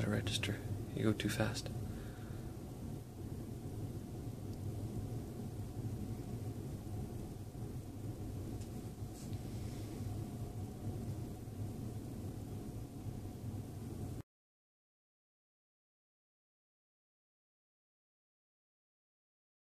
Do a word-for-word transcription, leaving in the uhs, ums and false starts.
let it register. You go too fast.